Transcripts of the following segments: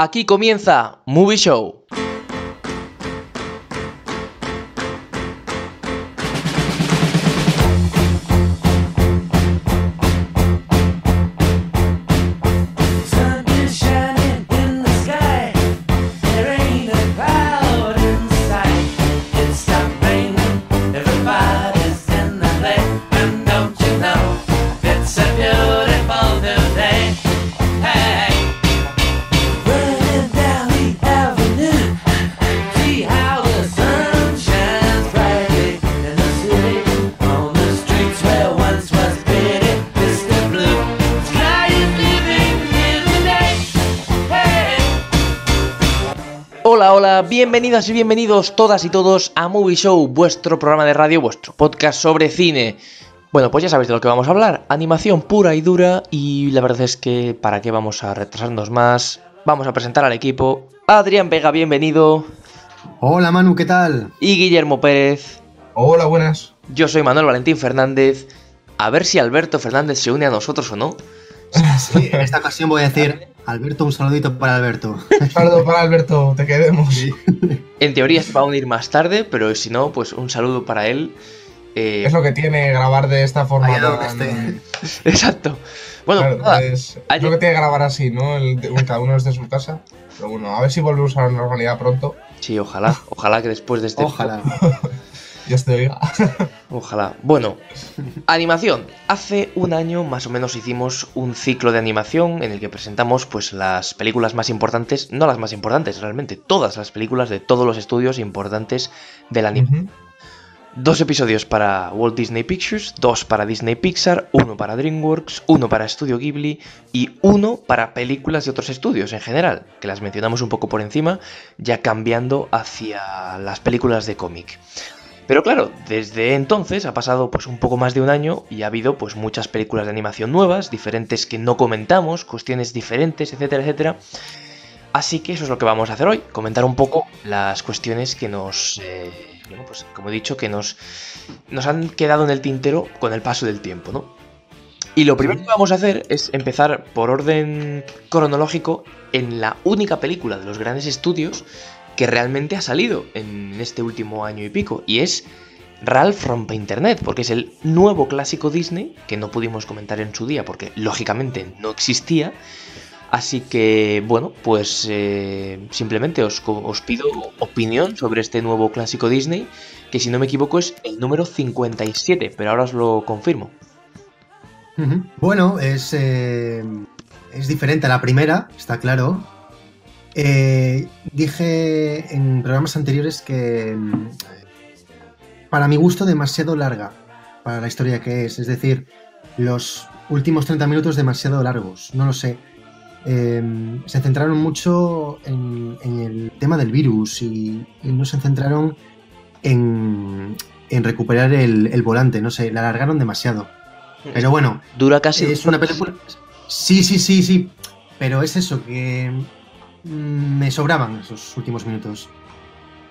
Aquí comienza Movie Show. Bienvenidas y bienvenidos todas y todos a Movie Show, vuestro programa de radio, vuestro podcast sobre cine. Bueno, pues ya sabéis de lo que vamos a hablar, animación pura y dura, y la verdad es que para qué vamos a retrasarnos más, vamos a presentar al equipo. Adrián Vega, bienvenido. Hola Manu, ¿qué tal? Y Guillermo Pérez. Hola, buenas. Yo soy Manuel Valentín Fernández, a ver si Alberto Fernández se une a nosotros o no. Sí, en esta ocasión voy a decir... Alberto, un saludito para Alberto. Un saludo para Alberto, te queremos. Sí. En teoría se va a unir más tarde, pero si no, pues un saludo para él. Es lo que tiene grabar de esta forma. Exacto. Bueno, claro, nada. Es lo que tiene grabar así, ¿no? Cada uno desde su casa. Pero bueno, a ver si volvemos a la normalidad pronto. Sí, ojalá. Ojalá que después de este... Ojalá. Ya te oiga. Ojalá. Bueno, animación. Hace un año más o menos hicimos un ciclo de animación en el que presentamos pues las películas más importantes, no las más importantes realmente, todas las películas de todos los estudios importantes del anime. Uh-huh. 2 episodios para Walt Disney Pictures, 2 para Disney Pixar, 1 para DreamWorks, 1 para Studio Ghibli y 1 para películas de otros estudios en general, que las mencionamos un poco por encima, ya cambiando hacia las películas de cómic. Pero claro, desde entonces ha pasado pues un poco más de un año y ha habido pues muchas películas de animación nuevas, diferentes que no comentamos, cuestiones diferentes, etcétera, etcétera. Así que eso es lo que vamos a hacer hoy, comentar un poco las cuestiones que nos, pues como he dicho, que nos han quedado en el tintero con el paso del tiempo, ¿no? Y lo primero que vamos a hacer es empezar por orden cronológico en la única película de los grandes estudios que realmente ha salido en este último año y pico, y es Ralph Rompe Internet, porque es el nuevo clásico Disney, que no pudimos comentar en su día, porque lógicamente no existía, así que, bueno, pues simplemente os pido opinión sobre este nuevo clásico Disney, que si no me equivoco es el número 57, pero ahora os lo confirmo. Bueno, es diferente a la primera, está claro. Dije en programas anteriores que para mi gusto demasiado larga para la historia que es decir, los últimos 30 minutos demasiado largos, no lo sé. Se centraron mucho en el tema del virus y no se centraron en recuperar el volante, no sé, la alargaron demasiado. Pero bueno, dura casi es una película. Sí, pero es eso que me sobraban esos últimos minutos.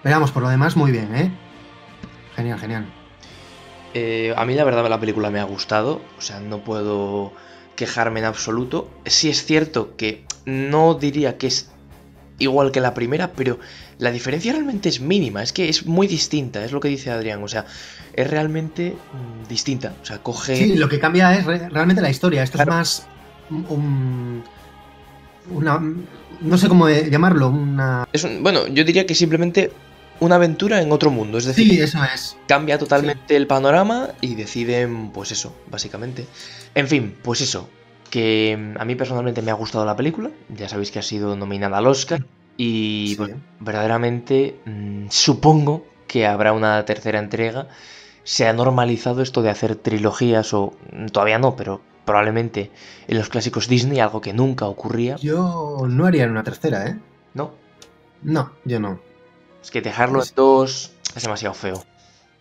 Pero vamos, por lo demás, muy bien, ¿eh? Genial. A mí la verdad la película me ha gustado. O sea, no puedo quejarme en absoluto. Sí es cierto que no diría que es igual que la primera, pero la diferencia realmente es mínima. Es que es muy distinta, es lo que dice Adrián. O sea, es realmente distinta. O sea, coge... Sí, lo que cambia es realmente la historia. Esto claro. Es más una... No sé cómo llamarlo, una... Bueno, yo diría que simplemente una aventura en otro mundo, es decir... Sí, eso es. Cambia totalmente el panorama y deciden, pues eso, básicamente. En fin, pues eso, que a mí personalmente me ha gustado la película, ya sabéis que ha sido nominada al Oscar, y sí. Pues, verdaderamente supongo que habrá una tercera entrega. Se ha normalizado esto de hacer trilogías o... Todavía no, pero... Probablemente en los clásicos Disney, algo que nunca ocurría. Yo no haría una tercera, ¿eh? ¿No? No, yo no. Es que dejarlo en 2 es demasiado feo.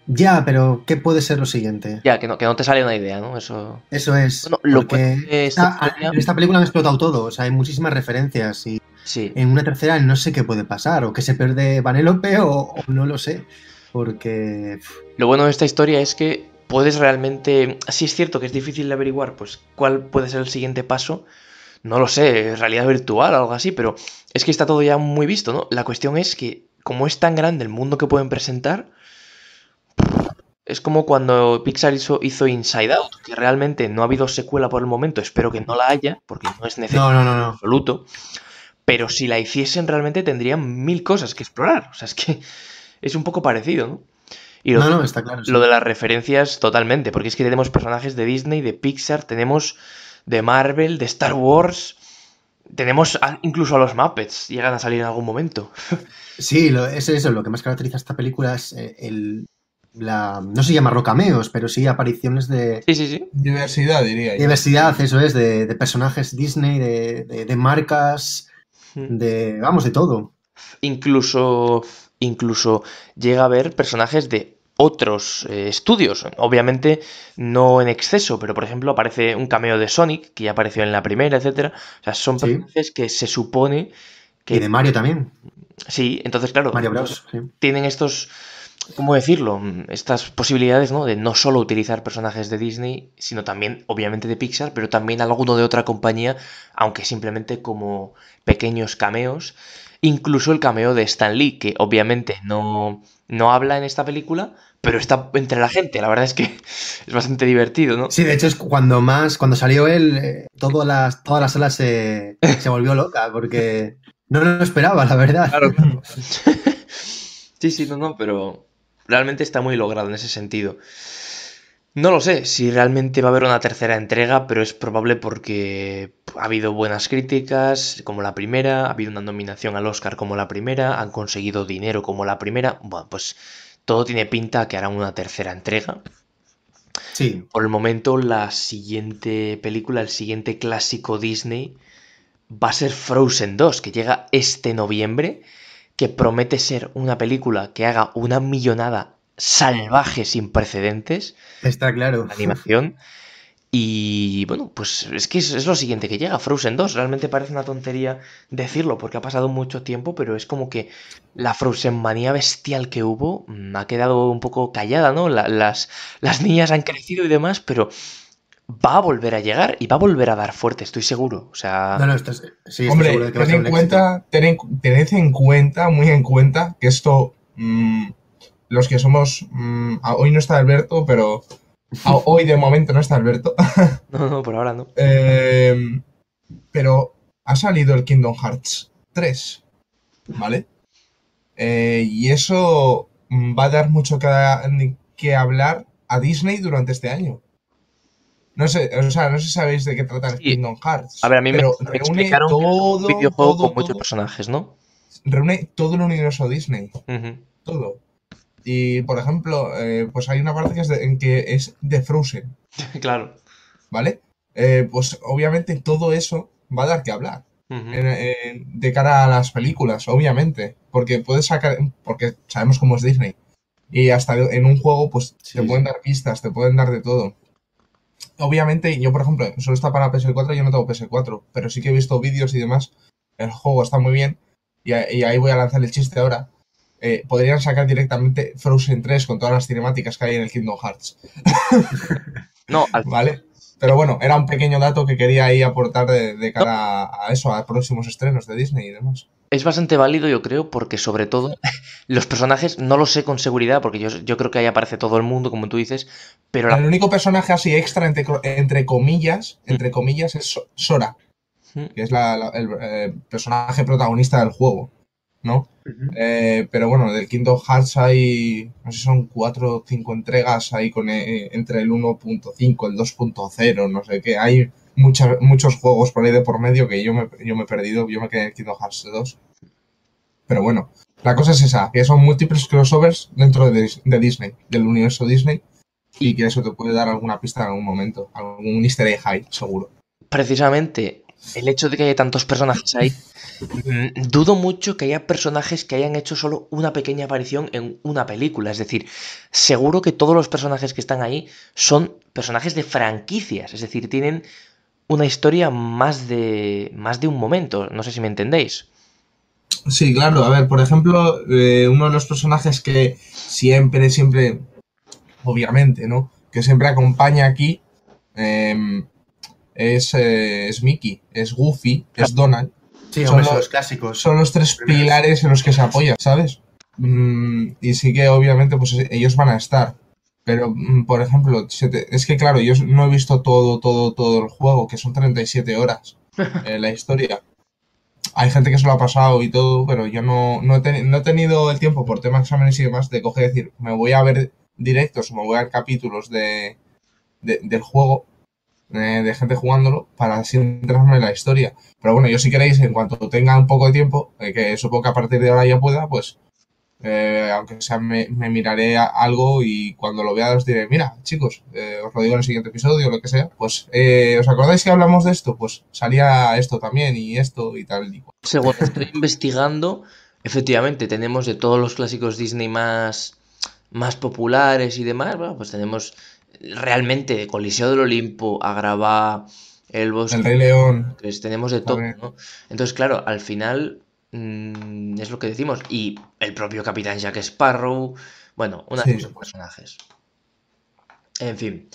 Ya, pero ¿qué puede ser lo siguiente? Ya, que no te sale una idea, ¿no? Eso es. Bueno, lo que en esta película han explotado todo, o sea, hay muchísimas referencias y sí. En una tercera no sé qué puede pasar, o que se pierde Vanellope o no lo sé, porque... Lo bueno de esta historia es que puedes realmente... Sí es cierto que es difícil de averiguar pues cuál puede ser el siguiente paso, no lo sé, realidad virtual o algo así, pero es que está todo ya muy visto, ¿no? La cuestión es que, como es tan grande el mundo que pueden presentar, es como cuando Pixar hizo Inside Out, que realmente no ha habido secuela por el momento, espero que no la haya, porque no es necesario en absoluto, pero si la hiciesen realmente tendrían 1000 cosas que explorar, o sea, es que es un poco parecido, ¿no? Y no, está claro. Sí. Lo de las referencias totalmente, porque es que tenemos personajes de Disney, de Pixar, tenemos de Marvel, de Star Wars, tenemos incluso a los Muppets, llegan a salir en algún momento. Sí, eso es lo que más caracteriza a esta película, es no se llamarlo cameos, pero sí apariciones de... Sí. Diversidad, diría yo. Diversidad, eso es, de personajes Disney, de marcas, de todo. Incluso llega a haber personajes de otros estudios, obviamente no en exceso, pero por ejemplo aparece un cameo de Sonic, que ya apareció en la primera, etcétera. O sea, son personajes que se supone que... Y de Mario también. Sí, entonces claro, Mario Bros, tienen estos... ¿Cómo decirlo? Estas posibilidades, ¿no? De no solo utilizar personajes de Disney, sino también, obviamente, de Pixar, pero también alguno de otra compañía, aunque simplemente como pequeños cameos. Incluso el cameo de Stan Lee, que obviamente no habla en esta película, pero está entre la gente. La verdad es que es bastante divertido, ¿no? Sí, de hecho, es cuando salió él, toda la sala se volvió loca, porque no lo esperaba, la verdad. Claro. Sí, pero... Realmente está muy logrado en ese sentido. No lo sé si realmente va a haber una tercera entrega, pero es probable porque ha habido buenas críticas como la primera, ha habido una nominación al Oscar como la primera, han conseguido dinero como la primera. Bueno, pues todo tiene pinta que harán una tercera entrega. Sí. Por el momento, la siguiente película, el siguiente clásico Disney, va a ser Frozen 2, que llega este noviembre, que promete ser una película que haga una millonada salvaje sin precedentes. Está claro. Animación. Y bueno, pues es que es lo siguiente que llega, Frozen 2. Realmente parece una tontería decirlo porque ha pasado mucho tiempo, pero es como que la Frozen manía bestial que hubo ha quedado un poco callada, ¿no? Las niñas han crecido y demás, pero va a volver a llegar y va a volver a dar fuerte, estoy seguro. O sea... Sí, hombre, seguro de que tened en cuenta, muy en cuenta, que esto, los que somos... hoy no está Alberto, pero... hoy de momento no está Alberto. No, por ahora no. Pero ha salido el Kingdom Hearts 3, ¿vale? Y eso va a dar mucho que hablar a Disney durante este año. No sé, o sea, no sé si sabéis de qué trata el Kingdom Hearts. A ver, a mí me explicaron todo, que es un videojuego con muchos personajes, ¿no? Reúne todo el universo Disney. Uh-huh. Todo. Y, por ejemplo, pues hay una parte que es de Frozen. Claro. ¿Vale? Pues, obviamente, todo eso va a dar que hablar. Uh-huh. De cara a las películas, obviamente. Porque puedes sacar... Porque sabemos cómo es Disney. Y hasta en un juego, pues, te pueden dar pistas, te pueden dar de todo. Obviamente, yo por ejemplo, solo está para PS4, yo no tengo PS4, pero sí que he visto vídeos y demás, el juego está muy bien, y ahí voy a lanzar el chiste ahora. Podrían sacar directamente Frozen 3 con todas las cinemáticas que hay en el Kingdom Hearts. ¿Vale? Pero bueno, era un pequeño dato que quería ahí aportar de cara a eso, a próximos estrenos de Disney y demás. Es bastante válido, yo creo, porque sobre todo los personajes, no lo sé con seguridad, porque yo creo que ahí aparece todo el mundo, como tú dices, pero... El único personaje así extra, entre comillas, es Sora, que es el personaje protagonista del juego, ¿no? Uh-huh. Pero bueno, del Kingdom Hearts hay, no sé si son 4 o 5 entregas ahí entre el 1.5, el 2.0, no sé qué, hay... Muchos juegos por ahí de por medio que yo me he perdido, yo me quedé en Kingdom Hearts 2. Pero bueno, la cosa es esa, que son múltiples crossovers dentro de Disney, del universo Disney, y que eso te puede dar alguna pista en algún momento, algún easter egg high, seguro. Precisamente, el hecho de que haya tantos personajes ahí, dudo mucho que haya personajes que hayan hecho solo una pequeña aparición en una película, es decir, seguro que todos los personajes que están ahí son personajes de franquicias, es decir, tienen... una historia más de un momento, no sé si me entendéis. Sí, claro, a ver, por ejemplo, uno de los personajes que siempre, obviamente, ¿no? Que siempre acompaña aquí, es Mickey, es Goofy, es Donald. Sí, son los clásicos. Son los tres pilares en los que se apoya, ¿sabes? Y sí que obviamente pues ellos van a estar. Pero, por ejemplo, es que claro, yo no he visto todo el juego, que son 37 horas la historia. Hay gente que se lo ha pasado y todo, pero yo no he tenido el tiempo por temas exámenes y demás de coger y decir, me voy a ver directos, me voy a ver capítulos del juego, de gente jugándolo, para así entrarme en la historia. Pero bueno, yo si queréis, en cuanto tenga un poco de tiempo, que supongo que a partir de ahora ya pueda, pues... aunque sea me miraré algo y cuando lo vea os diré, mira chicos, os lo digo en el siguiente episodio o lo que sea, pues ¿os acordáis que hablamos de esto? Pues salía esto también y esto y tal y cual. Según estoy investigando, efectivamente tenemos de todos los clásicos Disney más populares y demás, bueno, pues tenemos realmente Coliseo del Olimpo, Agrabah, El Bosque, El Rey León, pues tenemos de todo, ¿no? Entonces claro, al final... es lo que decimos, y el propio Capitán Jack Sparrow, bueno, una de esos personajes. En fin,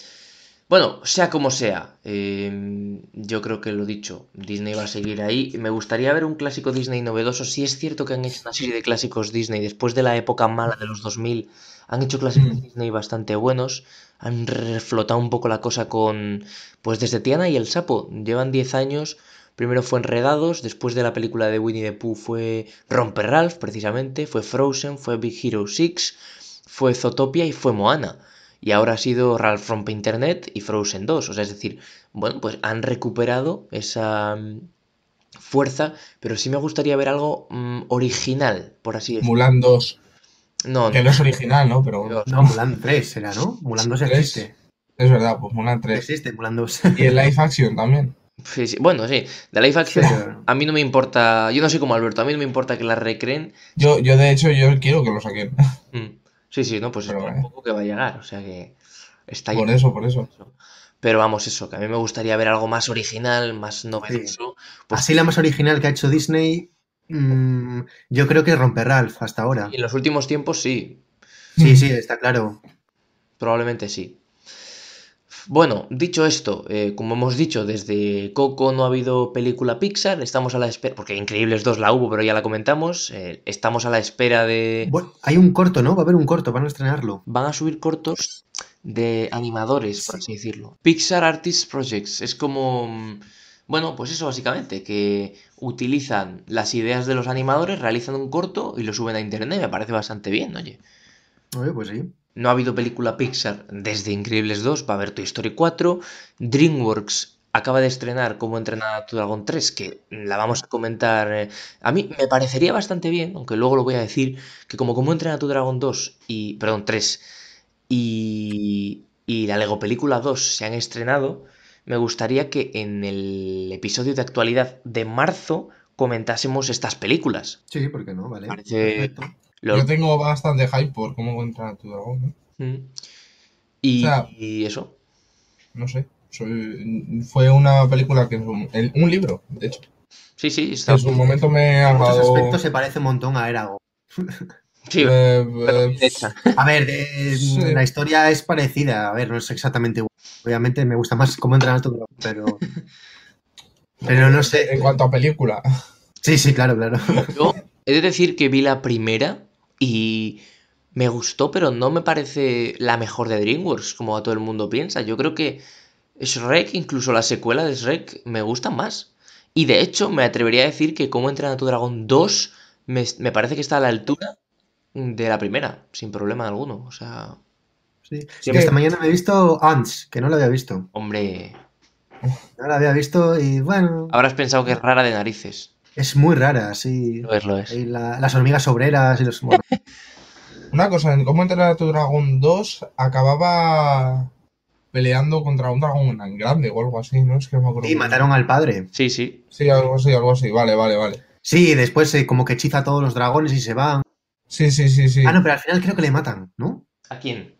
bueno, sea como sea, yo creo que lo dicho, Disney va a seguir ahí. Me gustaría ver un clásico Disney novedoso. Sí, es cierto que han hecho una serie de clásicos Disney después de la época mala de los 2000, han hecho clásicos Disney bastante buenos, han reflotado un poco la cosa con, pues desde Tiana y el Sapo, llevan 10 años. Primero fue Enredados, después de la película de Winnie the Pooh fue Romper Ralph, precisamente, fue Frozen, fue Big Hero 6, fue Zootopia y fue Moana. Y ahora ha sido Ralph Rompe Internet y Frozen 2. O sea, es decir, bueno, pues han recuperado esa fuerza, pero sí me gustaría ver algo original, por así decirlo. Mulan 2. No es original, ¿no? Pero bueno. No, Mulan 3 será, ¿no? Mulan 2 existe. Es verdad, pues Mulan 3. Existe Mulan 2. Y el Life Action también. Sí, sí. Bueno, sí, de Life Action a mí no me importa, yo no soy como Alberto, a mí no me importa que la recreen. Yo de hecho, yo quiero que lo saquen. Sí, sí, no, pues es un poco que va a llegar, o sea que está por eso, por eso. Pero vamos, eso, que a mí me gustaría ver algo más original, más novedoso. Sí. Pues, así la más original que ha hecho Disney, yo creo que Romper Ralph hasta ahora. Y en los últimos tiempos sí. Sí, sí, está claro. Probablemente sí. Bueno, dicho esto, como hemos dicho, desde Coco no ha habido película Pixar, estamos a la espera, porque Increíbles 2 la hubo, pero ya la comentamos, estamos a la espera de... Bueno, hay un corto, ¿no? Va a haber un corto, van a estrenarlo. Van a subir cortos de animadores, por así decirlo. Pixar Artist Projects, es como... Bueno, pues eso básicamente, que utilizan las ideas de los animadores, realizan un corto y lo suben a internet, me parece bastante bien, oye. Oye, pues sí. No ha habido película Pixar desde Increíbles 2, va a haber Toy Story 4. DreamWorks acaba de estrenar Como entrenar a tu dragón 3, que la vamos a comentar. A mí me parecería bastante bien, aunque luego lo voy a decir, que como entrenar a tu dragón 2 y... Perdón, 3 y la Lego Película 2 se han estrenado, me gustaría que en el episodio de actualidad de marzo comentásemos estas películas. Sí, ¿por qué no? Vale. Parece... Yo tengo bastante hype por Cómo entrenar a tu dragón, ¿no? ¿Y, o sea, ¿y eso? No sé. Fue una película que es un libro, de hecho. Sí, sí. Está en su momento me ha dado... En muchos aspectos se parece un montón a Eragon. Sí. A ver, la historia es parecida. A ver, no es exactamente igual. Obviamente me gusta más Cómo entrenar a tu dragón, pero... pero no sé. En cuanto a película. Sí, sí, claro, claro. Yo he de decir que vi la primera... Y me gustó, pero no me parece la mejor de DreamWorks, como a todo el mundo piensa. Yo creo que Shrek, incluso la secuela de Shrek, me gusta más. Y de hecho, me atrevería a decir que Cómo entrenar a tu dragón 2 me parece que está a la altura de la primera, sin problema alguno. O sea... Sí. Sí, esta mañana me he visto Ants, que no la había visto. Hombre... No la había visto y bueno... Habrás pensado que es rara de narices. Es muy rara, sí. Lo es. Y las hormigas obreras y los... Una cosa, en Cómo entrenar a tu dragón 2 acababa peleando contra un dragón grande o algo así, ¿no? Es que no me acuerdo. Y mataron al padre. Sí, sí. Sí, algo así. Vale. Sí, después como que hechiza a todos los dragones y se van. Sí. Ah, no, pero al final creo que le matan, ¿no? ¿A quién?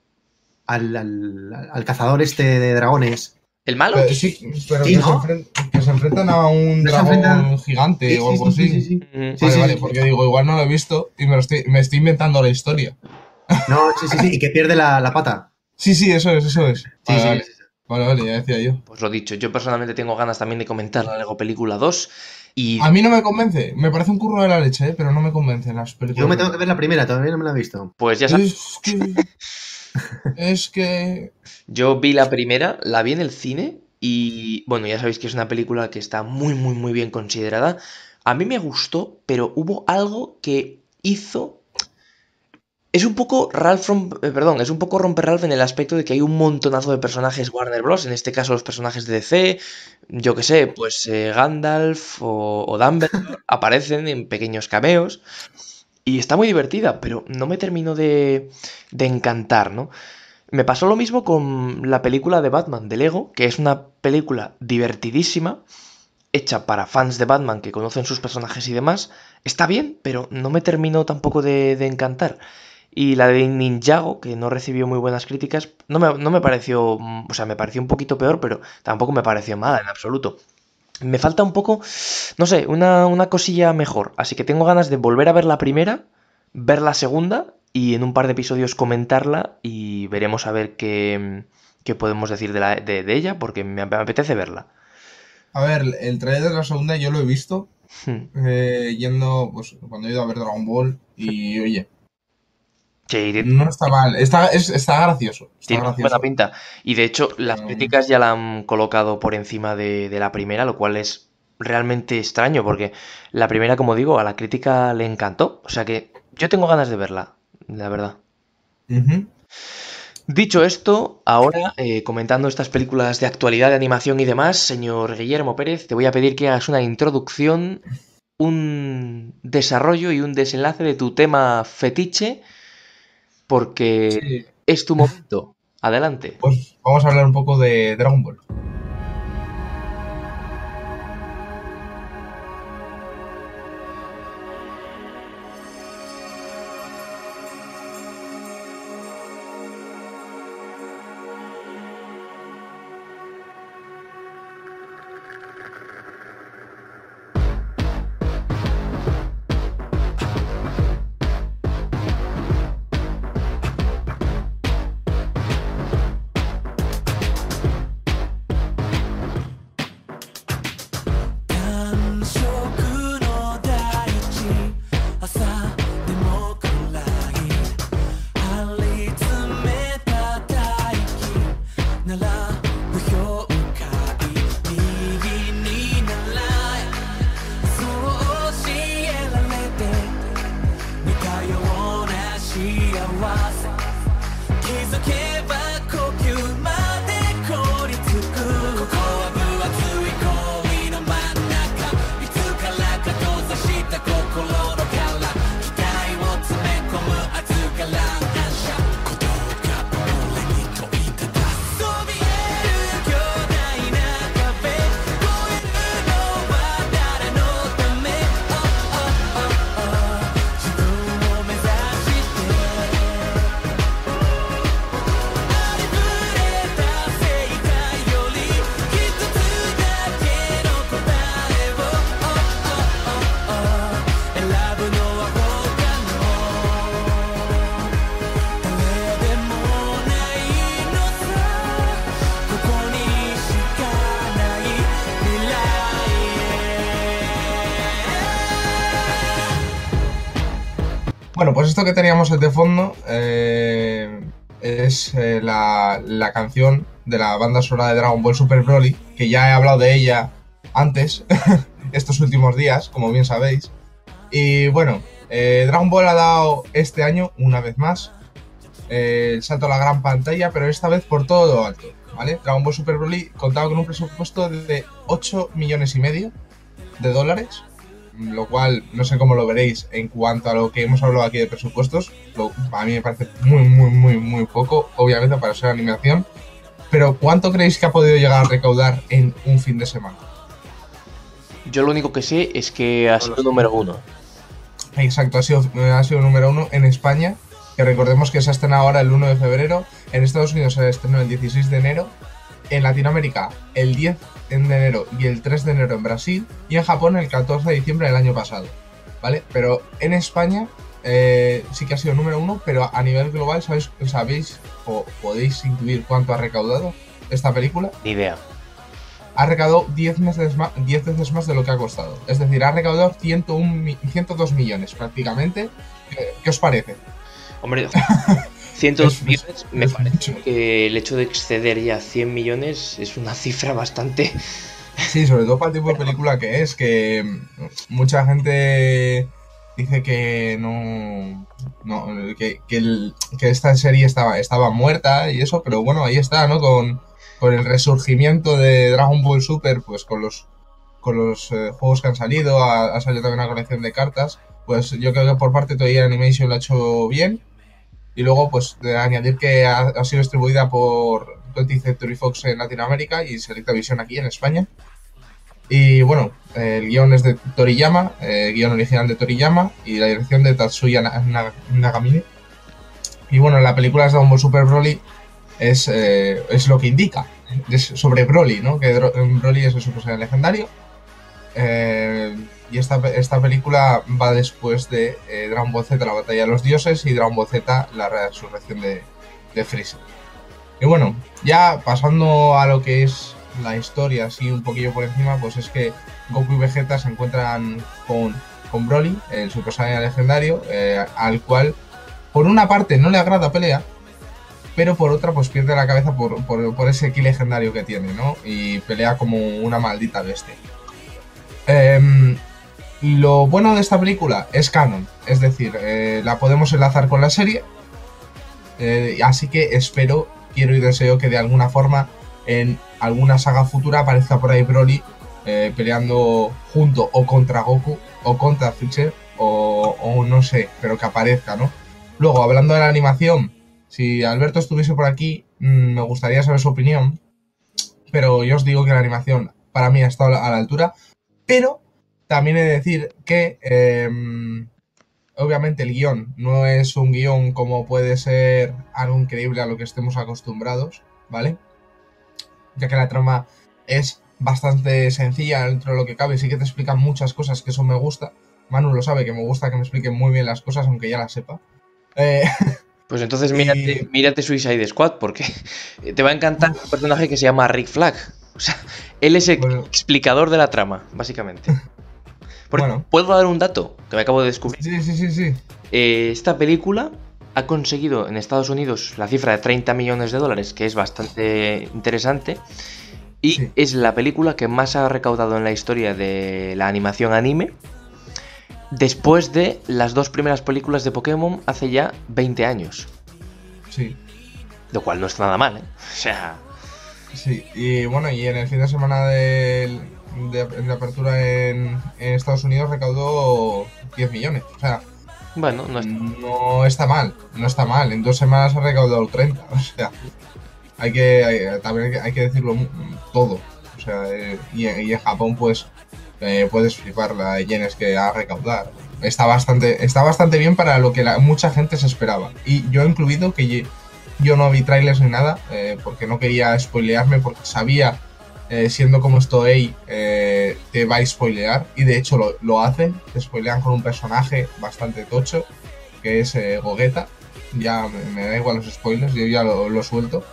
Al cazador este de dragones. ¿El malo? Pero, sí, pero sí, ¿no? Se enfrentan a un dragón gigante o algo así. Sí, vale, porque digo, igual no lo he visto y me estoy inventando la historia. No, sí, y que pierde la pata. Sí, eso es. Sí, vale, sí, vale. Sí. Vale, ya decía yo. Pues lo dicho, yo personalmente tengo ganas también de comentar la Lego Película 2. Y... a mí no me convence, me parece un curro de la leche, pero no me convence las películas. Yo me tengo que ver la primera, todavía no me la he visto. Pues ya sabes. Es que... Yo vi la primera, la vi en el cine y, bueno, ya sabéis que es una película que está muy, muy, muy bien considerada. A mí me gustó, pero hubo algo que hizo... Es un poco Romper Ralph en el aspecto de que hay un montonazo de personajes Warner Bros., en este caso los personajes de DC, yo que sé, pues Gandalf o Dumbledore aparecen en pequeños cameos y está muy divertida, pero no me terminó de encantar, ¿no? Me pasó lo mismo con la película de Batman de Lego, que es una película divertidísima, hecha para fans de Batman que conocen sus personajes y demás. Está bien, pero no me terminó tampoco de encantar. Y la de Ninjago, que no recibió muy buenas críticas, no me pareció... O sea, me pareció un poquito peor, pero tampoco me pareció mala en absoluto. Me falta un poco, no sé, una cosilla mejor. Así que tengo ganas de volver a ver la primera, ver la segunda y en un par de episodios comentarla y veremos a ver qué podemos decir de ella, porque me apetece verla. A ver, el trailer de la segunda yo lo he visto yendo, pues, cuando he ido a ver Dragon Ball y, oye... No está mal, está gracioso. Tiene buena pinta. Y de hecho, las críticas ya la han colocado por encima de la primera, lo cual es realmente extraño, porque la primera, como digo, a la crítica le encantó. O sea que yo tengo ganas de verla, la verdad. Uh-huh. Dicho esto, ahora, comentando estas películas de actualidad, de animación y demás, señor Guillermo Pérez, te voy a pedir que hagas una introducción, un desarrollo y un desenlace de tu tema fetiche, porque sí, es tu momento. Adelante. Pues vamos a hablar un poco de Dragon Ball. Bueno, pues esto que teníamos de fondo es la canción de la banda sonora de Dragon Ball Super Broly, que ya he hablado de ella antes, estos últimos días, como bien sabéis. Y bueno, Dragon Ball ha dado este año, una vez más, el salto a la gran pantalla, pero esta vez por todo lo alto, ¿vale? Dragon Ball Super Broly contaba con un presupuesto de $8,5 millones, lo cual no sé cómo lo veréis en cuanto a lo que hemos hablado aquí de presupuestos. A mí me parece muy, muy, muy, muy poco, obviamente, para ser animación. Pero ¿cuánto creéis que ha podido llegar a recaudar en un fin de semana? Yo lo único que sé es que ha sido número uno. Exacto, ha sido número uno en España, que recordemos que se ha estrenado ahora el 1 de febrero, en Estados Unidos se estrenó el 16 de enero, en Latinoamérica el 10 de enero y el 3 de enero en Brasil, y en Japón el 14 de diciembre del año pasado, ¿vale? Pero en España sí que ha sido número uno, pero a nivel global, ¿sabéis o podéis intuir cuánto ha recaudado? esta película, ni idea, ha recaudado 10 veces más de lo que ha costado. Es decir, ha recaudado 102 millones prácticamente. ¿Qué os parece? Hombre, 102 millones me parece mucho. Que el hecho de exceder ya 100 millones es una cifra bastante... Sí, sobre todo para el tipo de película que es, que mucha gente dice que no, que esta serie estaba muerta y eso, pero bueno, ahí está, ¿no? Con el resurgimiento de Dragon Ball Super, pues con los juegos que han salido, ha salido también una colección de cartas, pues yo creo que por parte todavía Animation lo ha hecho bien. Y luego, pues, de añadir que ha sido distribuida por 20th Century Fox en Latinoamérica y Selectavision aquí en España. Y bueno, el guión es de Toriyama, guión original de Toriyama, y la dirección de Tatsuya Nagamine. Y bueno, la película de Dragon Ball Super Broly es lo que indica, es sobre Broly, ¿no? Que Broly es un personaje legendario. Y esta película va después de Dragon Ball Z, la batalla de los dioses, y Dragon Ball Z, la resurrección de Freezer. Y bueno, ya pasando a lo que es la historia, así un poquillo por encima, pues es que Goku y Vegeta se encuentran con Broly, el Super Saiyan legendario, al cual por una parte no le agrada pelear, pero por otra pues pierde la cabeza por ese ki legendario que tiene, ¿no? Y pelea como una maldita bestia. Lo bueno de esta película es canon, es decir, la podemos enlazar con la serie, así que espero, quiero y deseo que de alguna forma en alguna saga futura aparezca por ahí Broly peleando junto o contra Goku o contra Freezer o no sé, pero que aparezca, ¿no? Luego, hablando de la animación, si Alberto estuviese por aquí, me gustaría saber su opinión, pero yo os digo que la animación para mí ha estado a la altura, pero... También he de decir que, obviamente, el guión no es un guión como puede ser algo increíble a lo que estemos acostumbrados, ¿vale? Ya que la trama es bastante sencilla dentro de lo que cabe, sí que te explican muchas cosas, que eso me gusta. Manu lo sabe, que me gusta que me expliquen muy bien las cosas, aunque ya las sepa. Pues entonces mírate Suicide Squad, porque te va a encantar un personaje que se llama Rick Flag. O sea, él es el explicador de la trama, básicamente. Porque bueno. ¿Puedo dar un dato que me acabo de descubrir? Sí. Esta película ha conseguido en Estados Unidos la cifra de 30 millones de dólares, que es bastante interesante. Y sí, es la película que más ha recaudado en la historia de la animación anime, después de las dos primeras películas de Pokémon hace ya 20 años. Sí. Lo cual no está nada mal, ¿eh? O sea... Sí, y bueno, y en el fin de semana de apertura en Estados Unidos recaudó 10 millones, o sea... Bueno, no está mal, en 2 semanas ha recaudado 30, o sea... También hay que decirlo todo, o sea, y en Japón pues puedes flipar la yenes que ha recaudado. Está bastante bien para lo que mucha gente se esperaba, y yo incluido que... Yo no vi trailers ni nada, porque no quería spoilearme, porque sabía, siendo como estoy, te va a spoilear. Y de hecho lo hacen, te spoilean con un personaje bastante tocho, que es Gogeta. Ya me da igual los spoilers, yo ya lo suelto.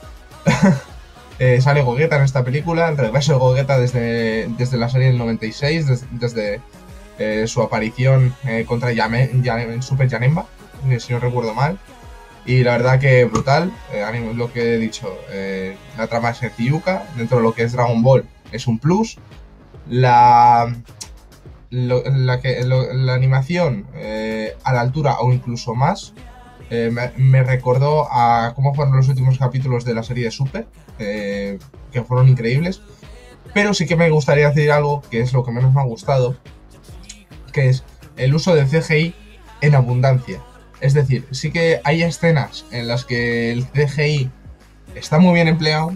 Sale Gogeta en esta película, el regreso de Gogeta desde la serie del 96, desde su aparición contra Super Janemba, si no recuerdo mal. Y la verdad que brutal, lo que he dicho, la trama es sencilluca, dentro de lo que es Dragon Ball es un plus. La animación a la altura o incluso más, me recordó a cómo fueron los últimos capítulos de la serie de Super, que fueron increíbles. Pero sí que me gustaría decir algo que es lo que menos me ha gustado, que es el uso del CGI en abundancia. Es decir, sí que hay escenas en las que el CGI está muy bien empleado,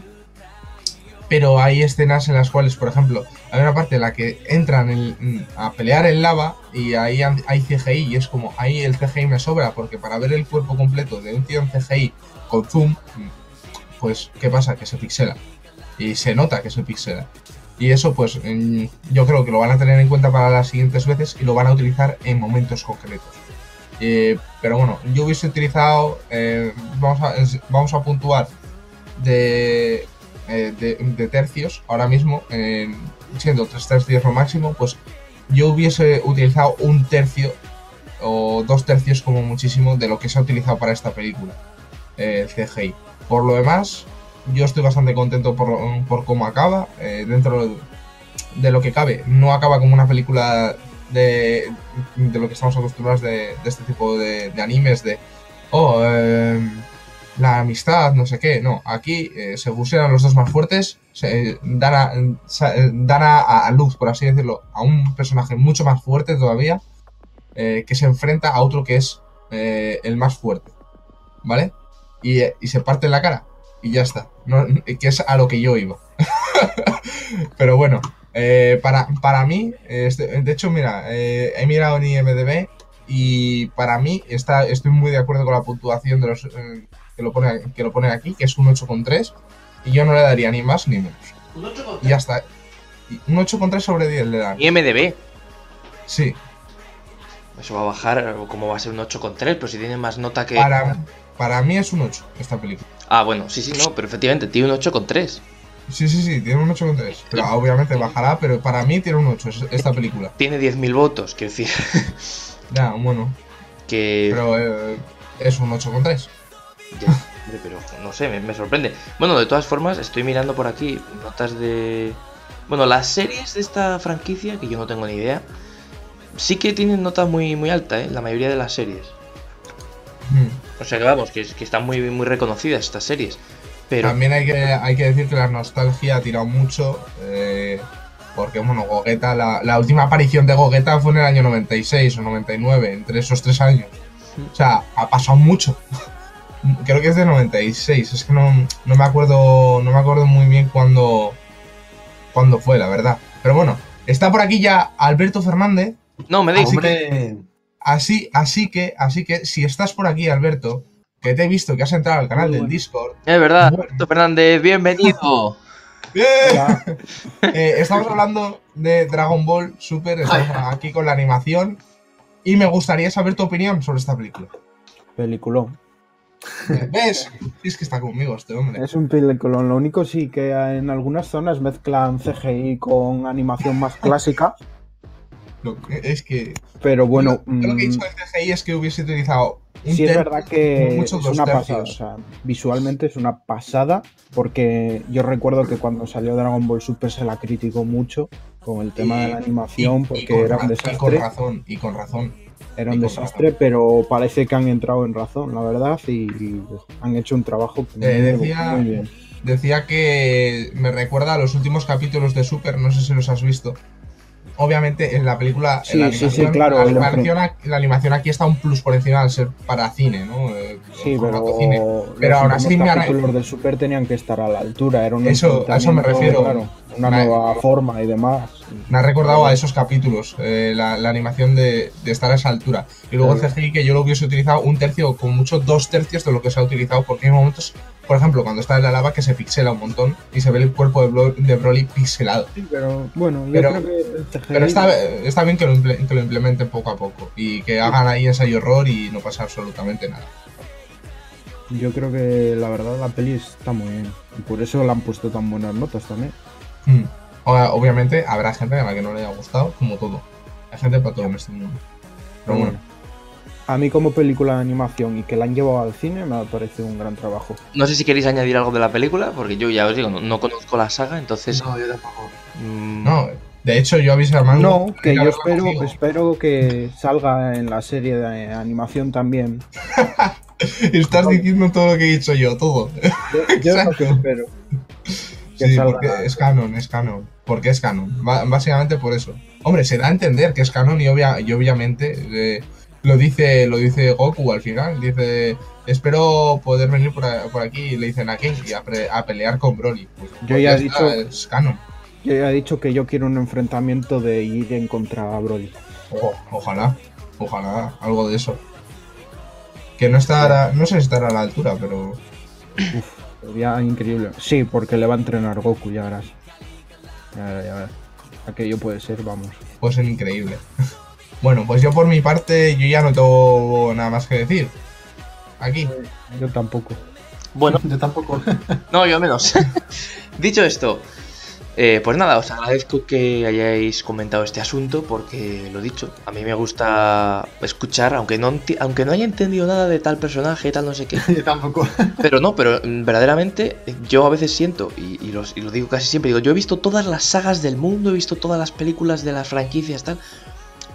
pero hay escenas en las cuales, por ejemplo, hay una parte en la que entran a pelear en lava y ahí hay CGI y es como, ahí el CGI me sobra, porque para ver el cuerpo completo de un tío en CGI con zoom, pues, ¿qué pasa? Que se pixela. Y se nota que se pixela. Y eso, pues, yo creo que lo van a tener en cuenta para las siguientes veces y lo van a utilizar en momentos concretos. Pero bueno, yo hubiese utilizado, vamos a puntuar de tercios ahora mismo, siendo 3 tercios lo máximo, pues yo hubiese utilizado un tercio o 2 tercios como muchísimo de lo que se ha utilizado para esta película, el CGI. Por lo demás, yo estoy bastante contento por cómo acaba. Dentro de lo que cabe, no acaba como una película de lo que estamos acostumbrados de este tipo de animes, de la amistad, no sé qué. No, aquí se fusionan los dos más fuertes, se dan a luz, por así decirlo, a un personaje mucho más fuerte todavía, que se enfrenta a otro que es el más fuerte, ¿vale? Y se parte en la cara y ya está, no, que es a lo que yo iba. Pero bueno, para mí, de hecho, mira, he mirado en IMDb y para mí estoy muy de acuerdo con la puntuación de los que lo pone aquí, que es un 8,3, y yo no le daría ni más ni menos. ¿Un 8,3? Y ya está. Un 8,3 sobre 10 le dan. ¿IMDb? Sí. Eso va a bajar, como va a ser un 8,3, pero si tiene más nota que... Para mí es un 8, esta película. Ah, bueno, sí, sí, no, pero efectivamente, tiene un 8,3. Sí, sí, sí, tiene un 8,3. Pero obviamente bajará, pero para mí tiene un 8 esta película. Tiene 10.000 votos, quiero decir. Ya, bueno. Que... Pero es un 8,3. Ya, pero no sé, me sorprende. Bueno, de todas formas, estoy mirando por aquí notas de... Bueno, las series de esta franquicia, que yo no tengo ni idea, sí que tienen notas muy, muy altas, ¿eh? La mayoría de las series. O sea que vamos, que están muy, muy reconocidas estas series. Pero... También hay que decir que la nostalgia ha tirado mucho, porque bueno, Gogeta, la última aparición de Gogeta fue en el año 96 o 99, entre esos 3 años. O sea, ha pasado mucho. Creo que es de 96, es que no me acuerdo muy bien cuándo fue, la verdad. Pero bueno, está por aquí ya Alberto Fernández. No, me deis, hombre. Así que si estás por aquí, Alberto, que te he visto que has entrado al canal del Discord. Es verdad, bueno. Alberto Fernández, bienvenido. Bien. Estamos hablando de Dragon Ball Super, estamos aquí con la animación y me gustaría saber tu opinión sobre esta película. Peliculón. ¿Ves? Es que está conmigo este hombre. Es un peliculón. Lo único sí que en algunas zonas mezclan CGI con animación más clásica. Es que... Pero bueno... Lo que he dicho del CGI es que hubiese utilizado... Sí, es verdad que es una pasada. O sea, visualmente es una pasada, porque yo recuerdo que cuando salió Dragon Ball Super se la criticó mucho con el tema de la animación, porque era un desastre. Y con razón. Era un desastre, pero parece que han entrado en razón, la verdad, y han hecho un trabajo muy bien. Decía que me recuerda a los últimos capítulos de Super, no sé si los has visto. Obviamente en la película, sí, en la animación, sí, claro, la animación aquí está un plus por encima al ser para cine, ¿no? Sí, pero cine. Pero aún así me agradezco. Los del Super tenían que estar a la altura, era un... A eso me refiero. Claro, una nueva forma y demás. Me ha recordado a esos capítulos, la animación de estar a esa altura. Y luego el CGI, que yo lo hubiese utilizado un tercio, con mucho 2 tercios de lo que se ha utilizado, porque hay momentos, por ejemplo, cuando está en la lava, que se pixela un montón y se ve el cuerpo de Broly pixelado. Sí, pero bueno, yo creo que el CGI... Pero está bien que lo implementen poco a poco y que hagan ahí ensayo horror y no pasa absolutamente nada. Yo creo que la verdad la peli está muy bien y por eso le han puesto tan buenas notas también. Obviamente habrá gente a la que no le haya gustado, como todo. Hay gente para todo en este mundo. Pero bueno. A mí como película de animación y que la han llevado al cine me ha parecido un gran trabajo. No sé si queréis añadir algo de la película, porque yo ya os digo, no conozco la saga, entonces... No, yo tampoco. No, de hecho yo aviso a Manu... No, que yo espero que salga en la serie de animación también. Estás diciendo todo lo que he dicho yo, todo. Yo es lo que espero. Sí, porque es canon. Porque es canon, básicamente por eso. Hombre, se da a entender que es canon y obviamente lo dice Goku al final. Dice, espero poder venir por aquí, y le dicen a King y a pelear con Broly. Pues, yo ya he dicho, es canon. Yo ya he dicho que yo quiero un enfrentamiento de Jiren contra Broly. Ojalá, algo de eso. Que no sé si estará a la altura, pero... Uf. Sería increíble. Sí, porque le va a entrenar Goku, ya verás. Ya verás. Aquello puede ser, vamos. Puede ser increíble. Bueno, pues yo por mi parte, yo ya no tengo nada más que decir. Aquí. Yo tampoco. Bueno. Yo tampoco. No, yo menos. Dicho esto, pues nada, os agradezco que hayáis comentado este asunto porque, lo dicho, a mí me gusta escuchar, aunque no haya entendido nada de tal personaje, tal no sé qué. Yo tampoco. Pero verdaderamente yo a veces siento, y lo digo casi siempre, digo, yo he visto todas las sagas del mundo, he visto todas las películas de las franquicias, tal,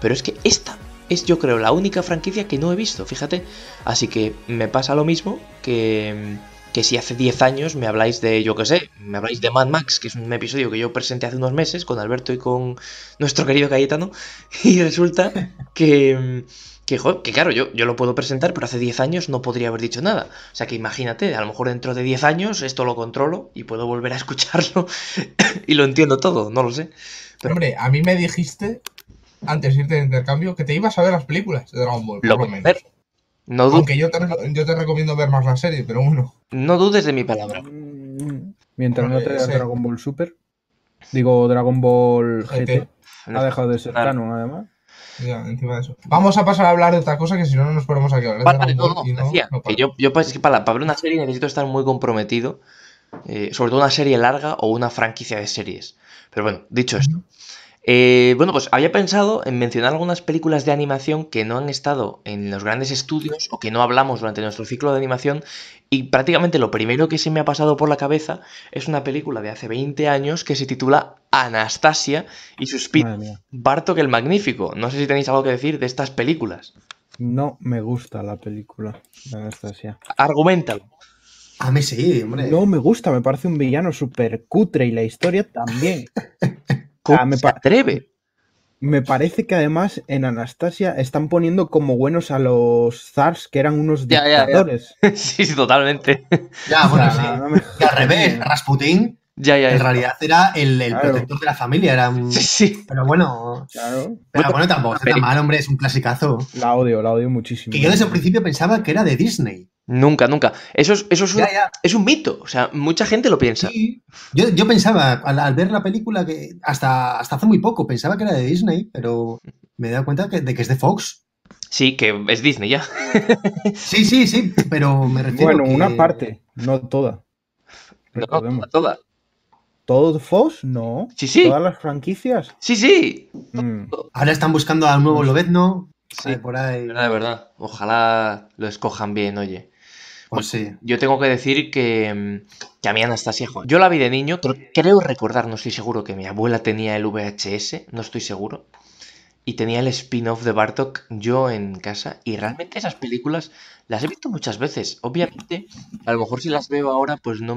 pero es que esta es, yo creo, la única franquicia que no he visto, fíjate. Así que me pasa lo mismo que si hace 10 años me habláis de, yo qué sé, me habláis de Mad Max, que es un episodio que yo presenté hace unos meses con Alberto y con nuestro querido Cayetano, y resulta que claro, yo lo puedo presentar, pero hace 10 años no podría haber dicho nada. O sea que imagínate, a lo mejor dentro de 10 años esto lo controlo y puedo volver a escucharlo y lo entiendo todo, no lo sé. Pero... Hombre, a mí me dijiste, antes de irte de intercambio, que te ibas a ver las películas de Dragon Ball, por lo menos. No aunque yo te recomiendo ver más la serie, pero bueno. No dudes de mi palabra. Mientras no te veas Dragon Ball Super. Digo, Dragon Ball GT. Ha dejado de ser canon, además. Ya, encima de eso. Vamos a pasar a hablar de otra cosa, que si no nos ponemos aquí a hablar. Vale, Yo, para ver una serie necesito estar muy comprometido. Sobre todo una serie larga o una franquicia de series. Pero bueno, dicho esto. Bueno, pues había pensado en mencionar algunas películas de animación que no han estado en los grandes estudios o que no hablamos durante nuestro ciclo de animación, y prácticamente lo primero que se me ha pasado por la cabeza es una película de hace 20 años que se titula Anastasia y su spin-off Bartok el Magnífico. No sé si tenéis algo que decir de estas películas. No me gusta la película de Anastasia. Argumentalo. A mí sí, hombre. No me gusta, me parece un villano súper cutre y la historia también. Me parece que además en Anastasia están poniendo como buenos a los zars, que eran unos dictadores. Ya. Sí, totalmente. Ya, bueno, sí. Y al revés, Rasputín en realidad era el protector de la familia. Era un... Sí. Pero bueno, tampoco está tan mal, hombre, es un clasicazo. La odio muchísimo. Que yo desde el principio pensaba que era de Disney. Nunca. Eso es un mito. O sea, mucha gente lo piensa. Sí. Yo pensaba, al ver la película, que hasta hace muy poco pensaba que era de Disney, pero me he dado cuenta de que es de Fox. Sí, que es Disney ya. Sí, pero me refiero a que... una parte, no toda. No toda. ¿Todo Fox? No. Sí. ¿Todas las franquicias? Sí. Ahora están buscando al nuevo Lobezno. Sí, por ahí. De verdad. Ojalá lo escojan bien, oye. Pues sí. Yo tengo que decir que a mí Anastasia, yo la vi de niño, creo recordar, no estoy seguro, que mi abuela tenía el VHS, no estoy seguro, y tenía el spin-off de Bartok yo en casa, y realmente esas películas las he visto muchas veces. Obviamente, a lo mejor si las veo ahora, pues no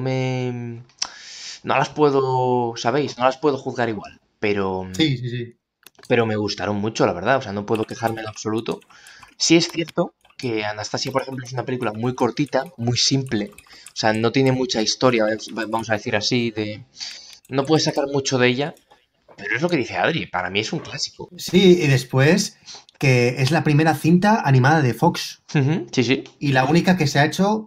las puedo, ¿sabéis? No las puedo juzgar igual, pero... Sí. Pero me gustaron mucho, la verdad. O sea, no puedo quejarme en absoluto. Sí es cierto que Anastasia, por ejemplo, es una película muy cortita, muy simple. O sea, no tiene mucha historia, vamos a decir así. No puedes sacar mucho de ella. Pero es lo que dice Adri. Para mí es un clásico. Sí, y después que es la primera cinta animada de Fox. Uh-huh, sí. Y la única que se ha hecho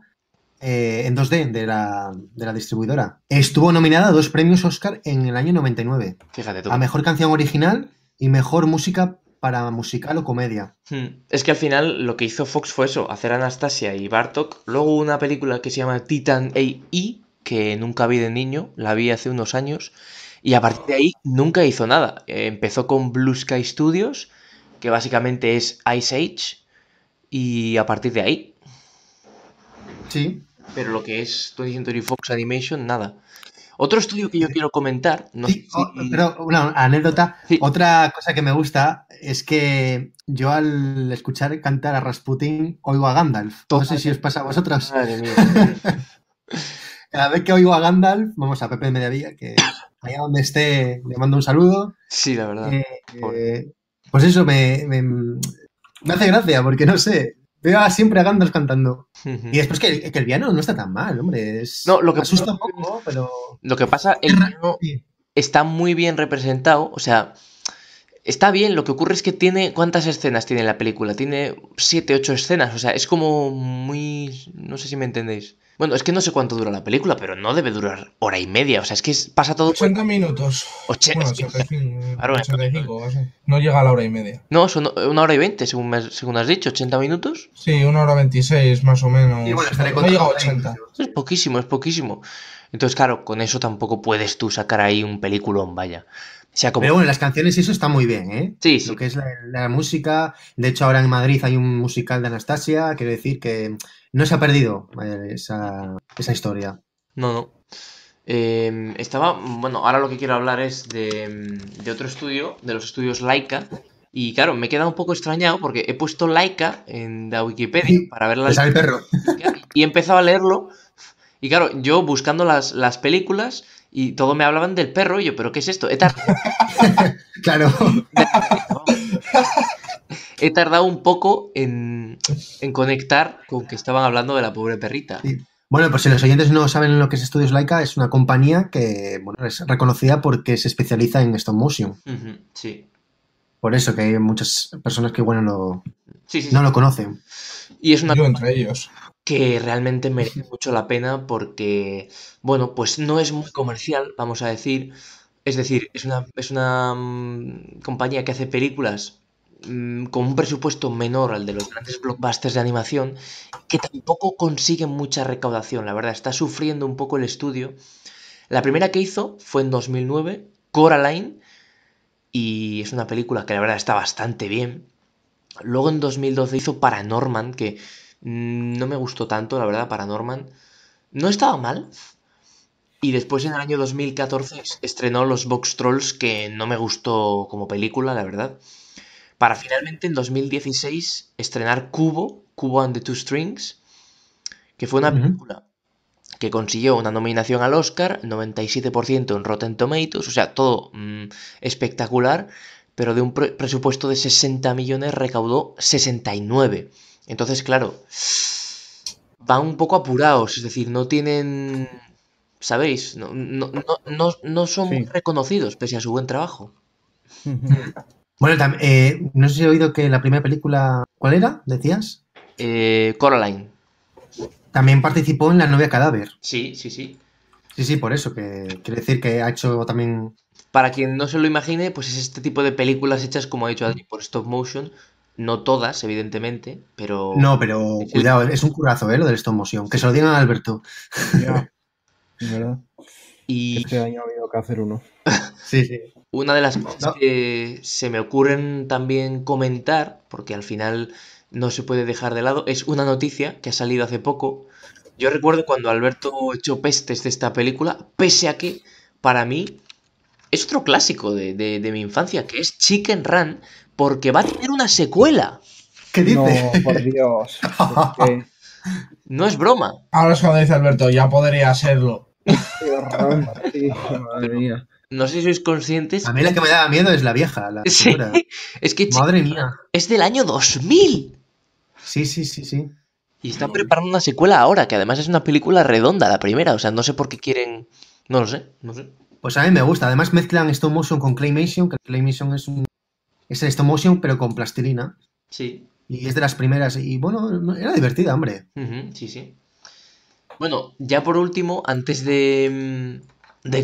en 2D de la distribuidora. Estuvo nominada a 2 premios Oscar en el año 99. Fíjate tú. A Mejor Canción Original... y mejor música para musical o comedia. Es que al final lo que hizo Fox fue eso, hacer Anastasia y Bartok. Luego una película que se llama Titan A.E., que nunca vi de niño, la vi hace unos años. Y a partir de ahí nunca hizo nada. Empezó con Blue Sky Studios, que básicamente es Ice Age. Y a partir de ahí... Sí. Pero lo que es 20th Century Fox Animation, nada. Otro estudio que yo quiero comentar... pero una anécdota. Sí. Otra cosa que me gusta es que yo al escuchar cantar a Rasputín oigo a Gandalf. No sé si os pasa a vosotros. Madre mía. Cada vez que oigo a Gandalf, vamos a Pepe de Mediavilla, que allá donde esté le mando un saludo. Sí, la verdad. Pues eso, me hace gracia, porque no sé... Veo siempre a Gandalf cantando. Uh-huh. Y después que el piano no está tan mal, hombre. Lo que asusta un poco, pero... Lo que pasa, el piano está muy bien representado. O sea, está bien. Lo que ocurre es que tiene... ¿Cuántas escenas tiene la película? Tiene 7, 8 escenas. O sea, es como muy... No sé si me entendéis. Bueno, es que no sé cuánto dura la película, pero no debe durar hora y media. O sea, es que pasa todo... 80 minutos. 85, o sea, no llega a la hora y media. No, son 1 hora y 20, según has dicho. ¿80 minutos? Sí, 1 hora 26 más o menos. Y bueno, no llega a 80. Es poquísimo. Entonces, claro, con eso tampoco puedes tú sacar ahí un peliculón, vaya. O sea, como... Pero bueno, las canciones eso está muy bien, ¿eh? Sí, sí. Lo que es la música. De hecho, ahora en Madrid hay un musical de Anastasia. Quiero decir que no se ha perdido esa historia. No, no. Bueno, ahora lo que quiero hablar es de otro estudio, de los estudios Laika. Y claro, me he quedado un poco extrañado porque he puesto Laika en la Wikipedia para ver la... Pues al perro. Y he empezado a leerlo. Y claro, yo buscando las películas... Y todo me hablaban del perro y yo, ¿pero qué es esto? Claro. He tardado un poco en conectar con que estaban hablando de la pobre perrita. Sí. Bueno, pues si los oyentes no saben lo que es Estudios Laika, es una compañía que bueno, es reconocida porque se especializa en stop motion. Uh-huh, sí. Por eso que hay muchas personas que, bueno, no lo conocen. Y es una... Yo entre ellos. Que realmente merece mucho la pena porque, bueno, pues no es muy comercial, vamos a decir. Es decir, es una compañía que hace películas con un presupuesto menor al de los grandes blockbusters de animación, que tampoco consigue mucha recaudación, la verdad. Está sufriendo un poco el estudio. La primera que hizo fue en 2009, Coraline, y es una película que la verdad está bastante bien. Luego en 2012 hizo Paranorman, que... No me gustó tanto, la verdad, Paranorman. No estaba mal. Y después, en el año 2014, estrenó Los Box Trolls, que no me gustó como película, la verdad. Para finalmente, en 2016, estrenar Cubo and the Two Strings, que fue una película que consiguió una nominación al Oscar, 97% en Rotten Tomatoes, o sea, todo espectacular, pero de un presupuesto de 60 millones recaudó 69. Entonces, claro, van un poco apurados, es decir, no tienen, ¿sabéis? No son muy reconocidos, pese a su buen trabajo. Bueno, no sé si he oído que la primera película, ¿cuál era? ¿Decías? Coraline. También participó en La novia cadáver. Sí, sí, sí. Sí, por eso, que quiere decir que ha hecho también... Para quien no se lo imagine, pues es este tipo de películas hechas, como ha dicho Adri, por stop motion... No todas, evidentemente, pero... No, pero cuidado, es un curazo, lo del stop motion. Que se lo digan a Alberto. Ya, es verdad. Y... Este año ha habido que hacer uno. Sí. Una de las cosas que se me ocurren también comentar, porque al final no se puede dejar de lado, es una noticia que ha salido hace poco. Yo recuerdo cuando Alberto echó pestes de esta película, pese a que, para mí, es otro clásico de mi infancia, que es Chicken Run... Porque va a tener una secuela. ¿Qué dices? No, por Dios. Porque... No es broma. Ahora es cuando dice Alberto, ya podría serlo. Madre mía. No sé si sois conscientes. A mí la que me daba miedo es la vieja. La figura. Es que, madre mía. Es del año 2000. Sí. Y están preparando una secuela ahora, que además es una película redonda, la primera. O sea, no sé por qué quieren... No lo sé, no sé. Pues a mí me gusta. Además mezclan stop motion con claymation, que claymation es un... Es el stop motion, pero con plastilina. Sí. Y es de las primeras. Y bueno, era divertida, hombre. Sí. Bueno, ya por último, antes de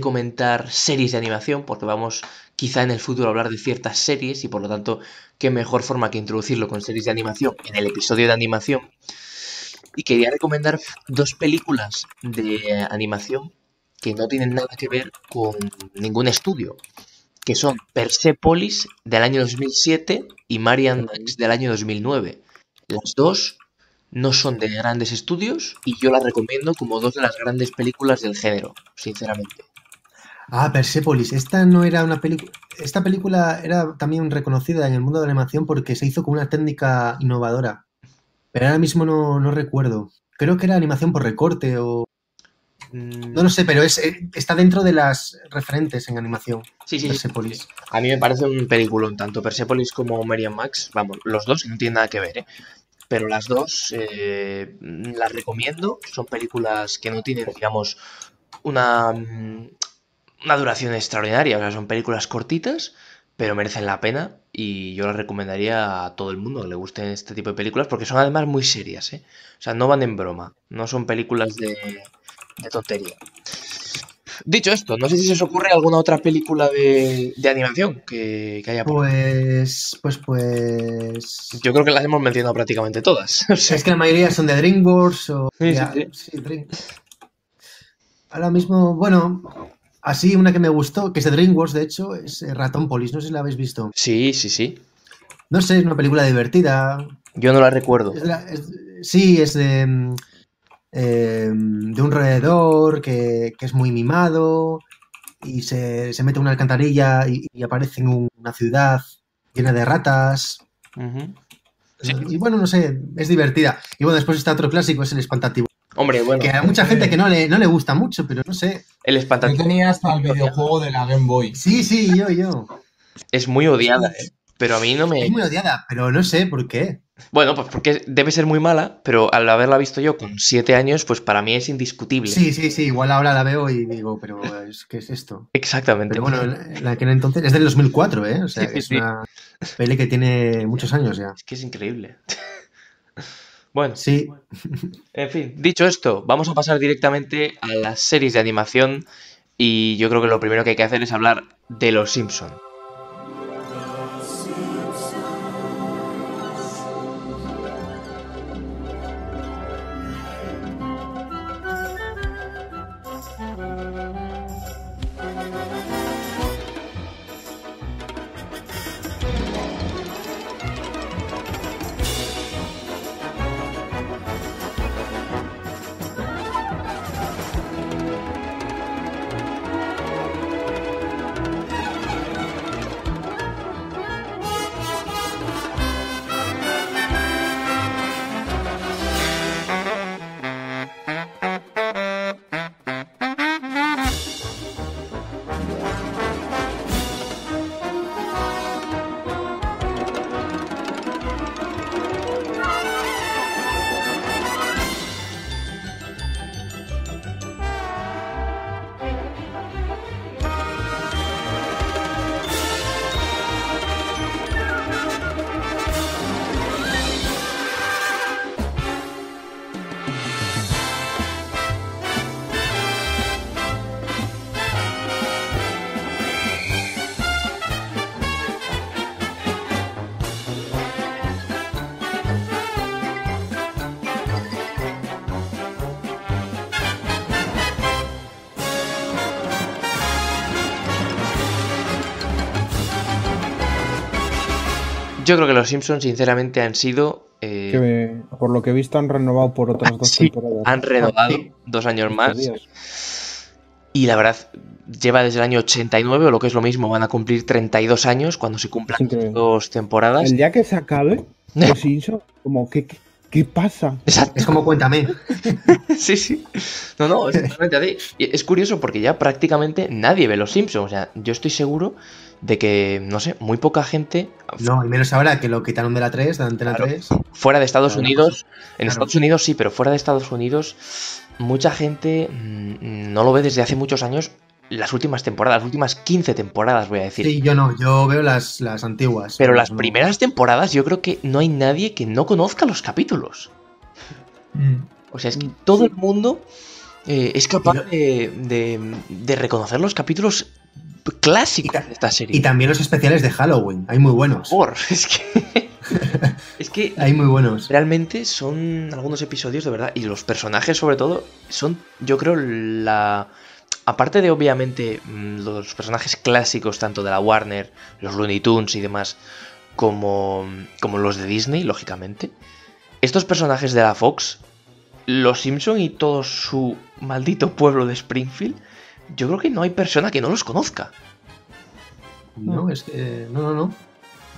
comentar series de animación, porque vamos quizá en el futuro a hablar de ciertas series, y por lo tanto, qué mejor forma que introducirlo con series de animación en el episodio de animación. Y quería recomendar dos películas de animación que no tienen nada que ver con ningún estudio, que son Persepolis del año 2007 y Marian Max del año 2009. Las dos no son de grandes estudios y yo las recomiendo como dos de las grandes películas del género, sinceramente. Ah, Persepolis. Esta no era una película... Esta película era también reconocida en el mundo de la animación porque se hizo con una técnica innovadora. Pero ahora mismo no recuerdo. Creo que era animación por recorte o... No lo sé, pero está dentro de las referentes en animación. Sí, Persepolis. Sí. A mí me parece un peliculón, tanto Persepolis como Merian Max. Vamos, los dos no tienen nada que ver, ¿eh? Pero las dos las recomiendo. Son películas que no tienen, digamos, una duración extraordinaria. O sea, son películas cortitas, pero merecen la pena. Y yo las recomendaría a todo el mundo que le gusten este tipo de películas, porque son además muy serias, ¿eh? O sea, no van en broma. No son películas de tontería. Dicho esto, no sé si se os ocurre alguna otra película de animación que haya... Pues... Yo creo que las hemos mencionado prácticamente todas. O sea, es que la mayoría son de DreamWorks o... Sí. Ahora mismo, bueno, así una que me gustó, que es de DreamWorks, de hecho, es Ratónpolis, no sé si la habéis visto. Sí, sí, sí. No sé, es una película divertida. Yo no la recuerdo. Sí, es de un roedor que es muy mimado y se mete en una alcantarilla y aparece en una ciudad llena de ratas. Uh-huh. Sí. Y bueno, no sé, es divertida. Y bueno, después está otro clásico, es El Espantatiburón. Hombre, bueno. Que hay mucha gente que no le gusta mucho, pero no sé. El Espantatiburón. Yo tenía hasta el videojuego de la Game Boy. Sí, sí, yo. Es muy odiada, ¿eh? Pero a mí no me... Es muy odiada, pero no sé por qué. Bueno, pues porque debe ser muy mala, pero al haberla visto yo con 7 años, pues para mí es indiscutible. Sí, sí, sí, igual ahora la veo y digo, pero ¿qué es esto? Exactamente. Pero bueno, la que en entonces es del 2004, ¿eh? O sea, sí, que es una peli que tiene muchos años ya. Es que es increíble. Bueno, sí. En fin, dicho esto, vamos a pasar directamente a las series de animación y yo creo que lo primero que hay que hacer es hablar de Los Simpson. Yo creo que los Simpsons, sinceramente, han sido... por lo que he visto, han renovado por otras dos temporadas. Han renovado 2 años más. Días. Y la verdad, lleva desde el año 89, o lo que es lo mismo, van a cumplir 32 años cuando se cumplan 2 temporadas. El día que se acabe, los Simpsons, como, ¿qué pasa? Exacto. Es como Cuéntame. Sí, sí. No, no, exactamente así. Es curioso porque ya prácticamente nadie ve los Simpsons. O sea, yo estoy seguro... de que, no sé, muy poca gente... No, y menos ahora que lo quitaron de la 3, de la Antena 3. Fuera de Estados Unidos... En Estados Unidos sí, pero fuera de Estados Unidos mucha gente no lo ve desde hace muchos años, las últimas temporadas, las últimas 15 temporadas, voy a decir. Sí, yo no, yo veo las antiguas. Pero las primeras temporadas yo creo que no hay nadie que no conozca los capítulos. O sea, es que todo el mundo es capaz de reconocer los capítulos... clásica de esta serie. Y también los especiales de Halloween, hay muy buenos. Por favor, es que hay muy buenos. Realmente son algunos episodios de verdad, y los personajes sobre todo son, yo creo, aparte de obviamente los personajes clásicos tanto de la Warner, los Looney Tunes y demás, como los de Disney, lógicamente. Estos personajes de la Fox, los Simpson y todo su maldito pueblo de Springfield. Yo creo que no hay persona que no los conozca. No, es que... No. O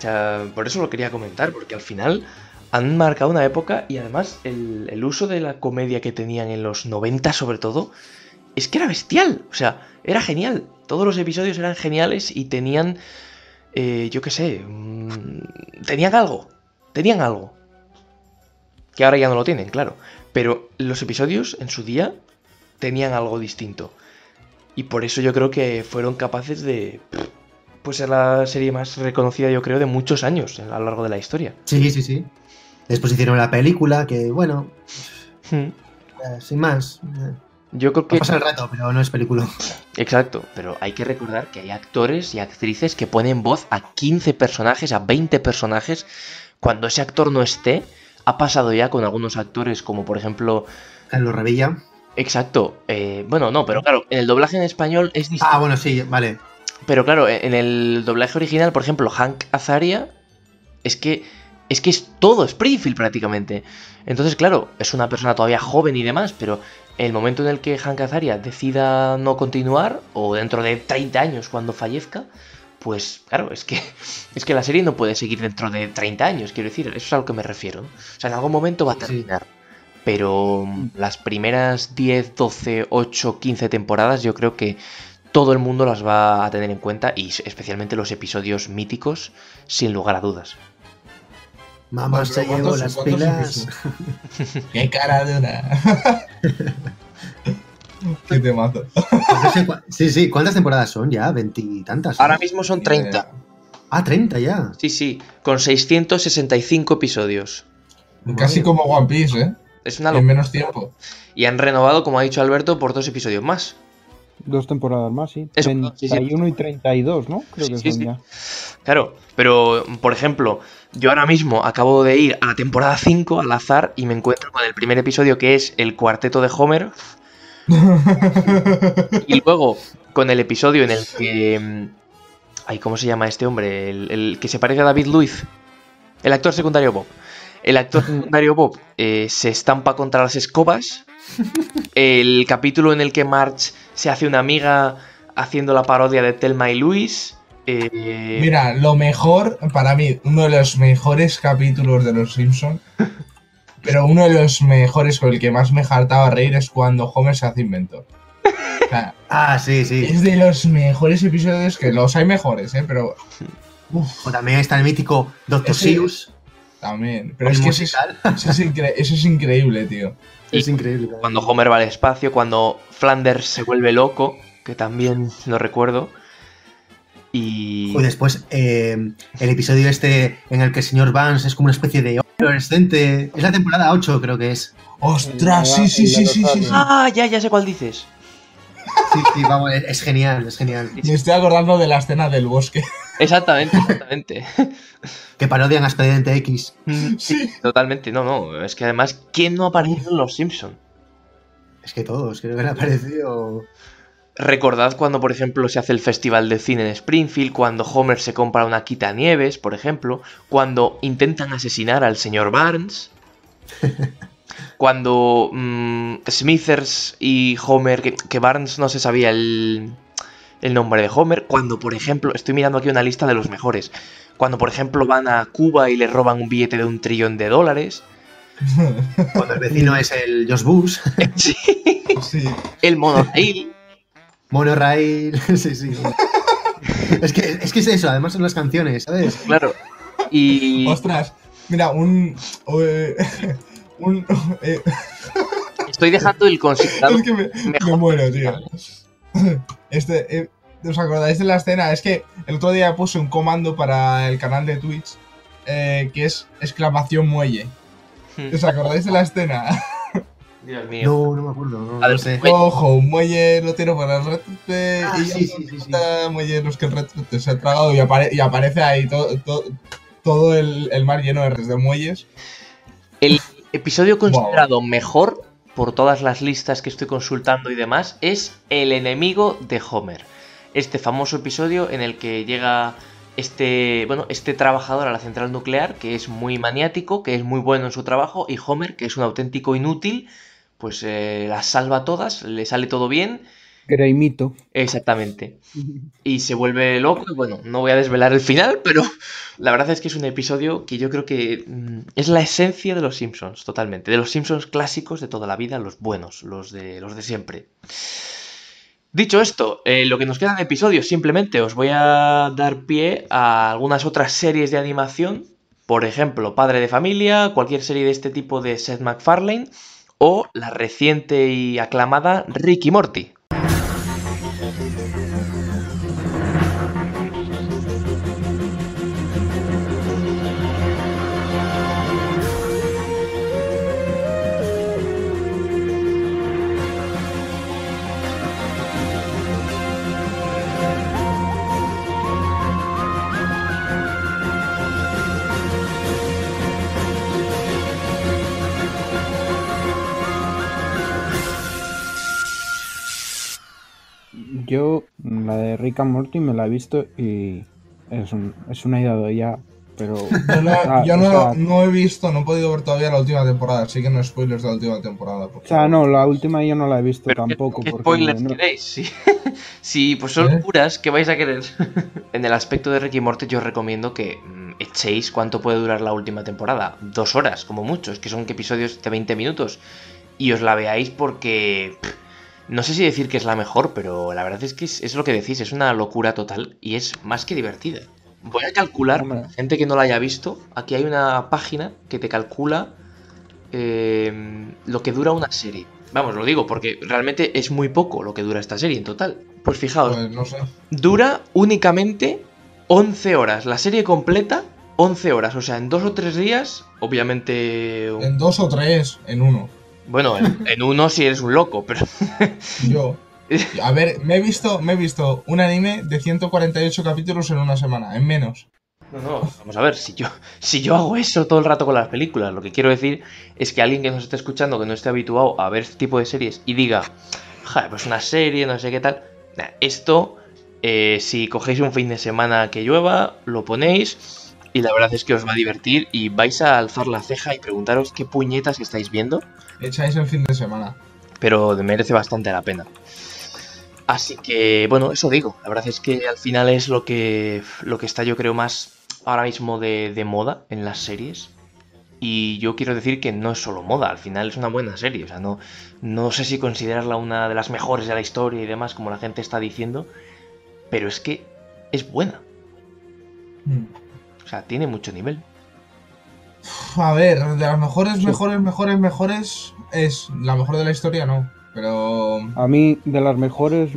sea, por eso lo quería comentar, porque al final han marcado una época y además el uso de la comedia que tenían en los 90 sobre todo, es que era bestial, o sea, era genial. Todos los episodios eran geniales y tenían, yo qué sé, tenían algo. Que ahora ya no lo tienen, claro. Pero los episodios en su día tenían algo distinto. Y por eso yo creo que fueron capaces de... pues ser la serie más reconocida, yo creo, de muchos años a lo largo de la historia. Sí, sí, sí. Después hicieron la película, que bueno... sin más. Yo creo que... pasa el rato, pero no es película. Exacto, pero hay que recordar que hay actores y actrices que ponen voz a 15 personajes, a 20 personajes. Cuando ese actor no esté, ha pasado ya con algunos actores, como por ejemplo... Carlos Revilla. Exacto. Bueno, no, pero claro, en el doblaje en español es distinto. Ah, bueno, sí, vale. Pero claro, en el doblaje original, por ejemplo, Hank Azaria, es que es todo Springfield prácticamente. Entonces, claro, es una persona todavía joven y demás, pero el momento en el que Hank Azaria decida no continuar, o dentro de 30 años cuando fallezca, pues claro, es que la serie no puede seguir dentro de 30 años, quiero decir, eso es a lo que me refiero, ¿no? O sea, en algún momento va a terminar. Pero las primeras 10, 12, 8, 15 temporadas yo creo que todo el mundo las va a tener en cuenta, y especialmente los episodios míticos, sin lugar a dudas. Mamá se llevó las pilas. ¡Qué cara de una! ¡Qué te mato! Sí, ¿cuántas temporadas son ya? ¿20 y tantas? Ahora mismo son 30. Ah, 30 ya. Sí, con 665 episodios. Casi como One Piece, ¿eh? Es una locura. En menos tiempo. Y han renovado, como ha dicho Alberto, por 2 episodios más. 2 temporadas más, sí. Eso, 31 y 32, ¿no? Creo que son ya. Claro, pero, por ejemplo, yo ahora mismo acabo de ir a la temporada 5 al azar y me encuentro con el primer episodio, que es el cuarteto de Homer. Y luego, con el episodio en el que... Ay, ¿cómo se llama este hombre? El que se parece a David Luiz. El actor secundario Bob. El actor secundario Bob se estampa contra las escobas. El capítulo en el que Marge se hace una amiga haciendo la parodia de Thelma y Luis. Mira, lo mejor, para mí, uno de los mejores capítulos de Los Simpsons, pero uno de los mejores, con el que más me hartaba reír, es cuando Homer se hace inventor. O sea, sí. Es de los mejores episodios, que los hay mejores, pero... Uf. O también está el mítico Dr. Seuss. También, pero es que eso es increíble, tío. Es increíble. Cuando Homer va al espacio, cuando Flanders se vuelve loco, que también lo recuerdo. Y después el episodio este en el que el señor Vance es como una especie de adolescente. Es la temporada 8, creo que es. ¡Ostras! Sí. Ah, ya sé cuál dices. Sí, vamos, es genial, es genial. Me estoy acordando de la escena del bosque. Exactamente. Que parodian a Expediente X. Sí, totalmente. No, es que además, ¿quién no ha aparecido en Los Simpsons? Es que todos, creo que han aparecido. Recordad cuando, por ejemplo, se hace el festival de cine en Springfield, cuando Homer se compra una quitanieves, por ejemplo, cuando intentan asesinar al señor Barnes, cuando Smithers y Homer, que Barnes no se sabía el nombre de Homer, cuando, por ejemplo, estoy mirando aquí una lista de los mejores, cuando, por ejemplo, van a Cuba y le roban un billete de $1 trillón, cuando el vecino es el Josh Bush, sí. El Monorail, sí. Es que es eso, además son las canciones, ¿sabes? Claro. Y... Ostras, mira, Estoy dejando el considerado. Es que me muero, tío. ¿Os acordáis de la escena? Es que el otro día puse un comando para el canal de Twitch que es !muelle. ¿Os acordáis de la escena? Dios mío. No me acuerdo. No sé. Ojo, un muelle lo tiro para el retrete. Muelle, no es que el retrete se ha tragado y aparece ahí todo el mar lleno de muelles. El episodio considerado mejor por todas las listas que estoy consultando y demás es El enemigo de Homer. Este famoso episodio en el que llega este trabajador a la central nuclear, que es muy maniático, que es muy bueno en su trabajo, y Homer, que es un auténtico inútil, pues las salva todas, le sale todo bien. Greimito. Exactamente. Y se vuelve loco. Bueno, no voy a desvelar el final, pero la verdad es que es un episodio que yo creo que es la esencia de Los Simpsons, totalmente. De los Simpsons clásicos de toda la vida, los buenos, los de siempre. Dicho esto, lo que nos quedan de episodios, simplemente os voy a dar pie a algunas otras series de animación. Por ejemplo, Padre de Familia, cualquier serie de este tipo de Seth MacFarlane, o la reciente y aclamada Rick y Morty. Yo la de Rick and Morty me la he visto y es una idea de ella, pero... Yo no he visto, no he podido ver todavía la última temporada, así que no spoilers de la última temporada. Porque... O sea, no, la última yo no la he visto pero tampoco. ¿Qué spoilers queréis? Sí, sí, pues son puras que vais a querer. En el aspecto de Rick y Morty yo os recomiendo que echéis cuánto puede durar la última temporada. 2 horas, como mucho, es que son episodios de 20 minutos. Y os la veáis porque... No sé si decir que es la mejor, pero la verdad es que es lo que decís, es una locura total y es más que divertida. Voy a calcular, gente que no la haya visto, aquí hay una página que te calcula lo que dura una serie. Vamos, lo digo porque realmente es muy poco lo que dura esta serie en total. Pues fijaos, pues no sé. Dura únicamente 11 horas, la serie completa 11 horas, o sea, en 2 o 3 días, obviamente... En 2 o 3, en uno. Bueno, en uno si eres un loco, pero... Yo. A ver, me he visto un anime de 148 capítulos en una semana, en menos. No, vamos a ver, si yo hago eso todo el rato con las películas, lo que quiero decir es que alguien que nos esté escuchando, que no esté habituado a ver este tipo de series y diga, joder, pues una serie, no sé qué tal, nah, esto, si cogéis un fin de semana que llueva, lo ponéis y la verdad es que os va a divertir y vais a alzar la ceja y preguntaros qué puñetas estáis viendo. Echáis el fin de semana. Pero merece bastante la pena. Así que, bueno, eso digo. La verdad es que al final es lo que está, yo creo, más ahora mismo de moda en las series. Y yo quiero decir que no es solo moda. Al final es una buena serie. O sea, no sé si considerarla una de las mejores de la historia y demás, como la gente está diciendo. Pero es que es buena. O sea, tiene mucho nivel. A ver, de las mejores es la mejor de la historia, no, pero... A mí, de las mejores,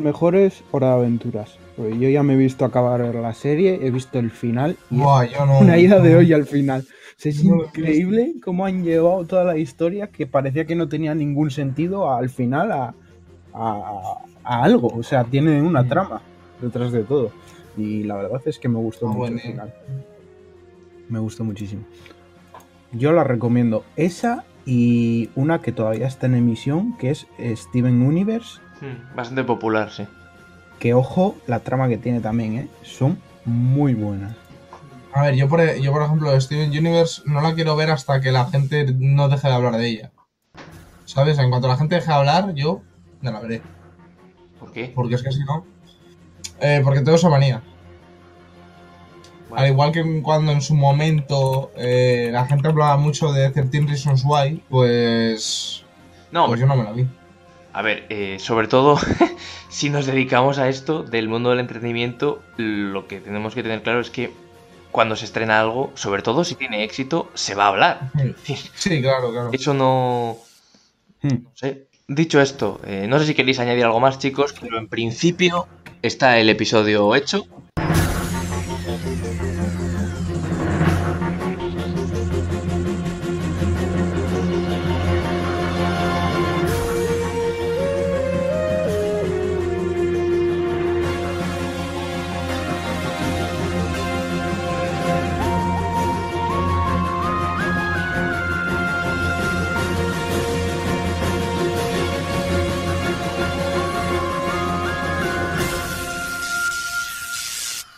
Hora de Aventuras. Porque yo ya me he visto acabar la serie, he visto el final y una ida de hoy al final. Es increíble cómo han llevado toda la historia que parecía que no tenía ningún sentido al final a algo. O sea, tiene una trama detrás de todo. Y la verdad es que me gustó mucho el final. Me gustó muchísimo. Yo la recomiendo, esa y una que todavía está en emisión, que es Steven Universe. Bastante popular, sí. Que ojo, la trama que tiene también, son muy buenas. A ver, yo por ejemplo, Steven Universe no la quiero ver hasta que la gente no deje de hablar de ella. ¿Sabes? En cuanto la gente deje de hablar, yo no la veré. ¿Por qué? Porque es que si no... porque tengo esa manía. Al igual que cuando en su momento la gente hablaba mucho de 13 Reasons Why, pues... No, pues yo no me la vi. A ver, sobre todo, si nos dedicamos a esto del mundo del entretenimiento, lo que tenemos que tener claro es que cuando se estrena algo, sobre todo si tiene éxito, se va a hablar. Sí, claro. Eso no... No sé. Dicho esto, no sé si queréis añadir algo más, chicos, pero en principio está el episodio hecho.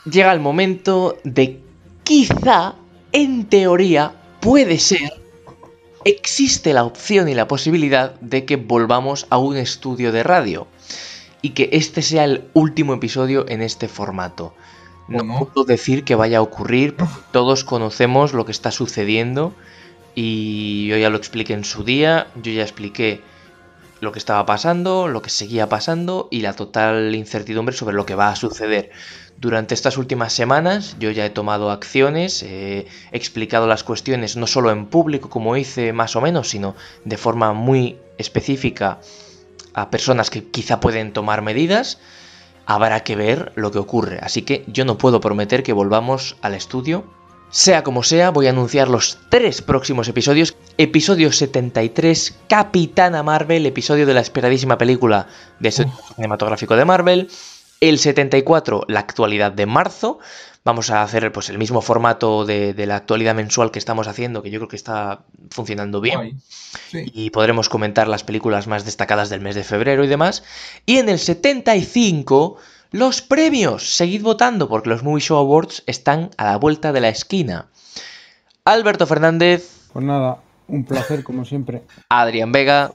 Llega el momento de quizá, en teoría, puede ser, existe la opción y la posibilidad de que volvamos a un estudio de radio y que este sea el último episodio en este formato. No puedo decir que vaya a ocurrir, porque todos conocemos lo que está sucediendo y yo ya lo expliqué en su día, yo ya expliqué lo que estaba pasando, lo que seguía pasando y la total incertidumbre sobre lo que va a suceder. Durante estas últimas semanas yo ya he tomado acciones, he explicado las cuestiones no solo en público como hice más o menos, sino de forma muy específica a personas que quizá pueden tomar medidas. Habrá que ver lo que ocurre, así que yo no puedo prometer que volvamos al estudio. Sea como sea, voy a anunciar los 3 próximos episodios. Episodio 73, Capitana Marvel, episodio de la esperadísima película de estudio cinematográfico de Marvel. El 74, la actualidad de marzo, Vamos a hacer pues el mismo formato de la actualidad mensual que estamos haciendo, que yo creo que está funcionando bien. Sí. Y podremos comentar las películas más destacadas del mes de febrero y demás. Y en el 75, los premios. Seguid votando porque los Movie Show Awards están a la vuelta de la esquina. Alberto Fernández. Pues nada, un placer como siempre. Adrián Vega.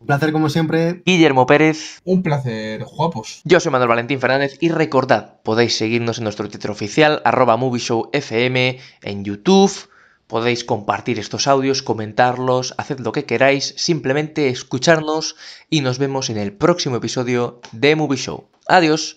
Un placer como siempre. Guillermo Pérez. Un placer, guapos. Yo soy Manuel Valentín Fernández y recordad, podéis seguirnos en nuestro Twitter oficial, @movieshowfm, en YouTube. Podéis compartir estos audios, comentarlos, haced lo que queráis, simplemente escucharnos y nos vemos en el próximo episodio de Movie Show. Adiós.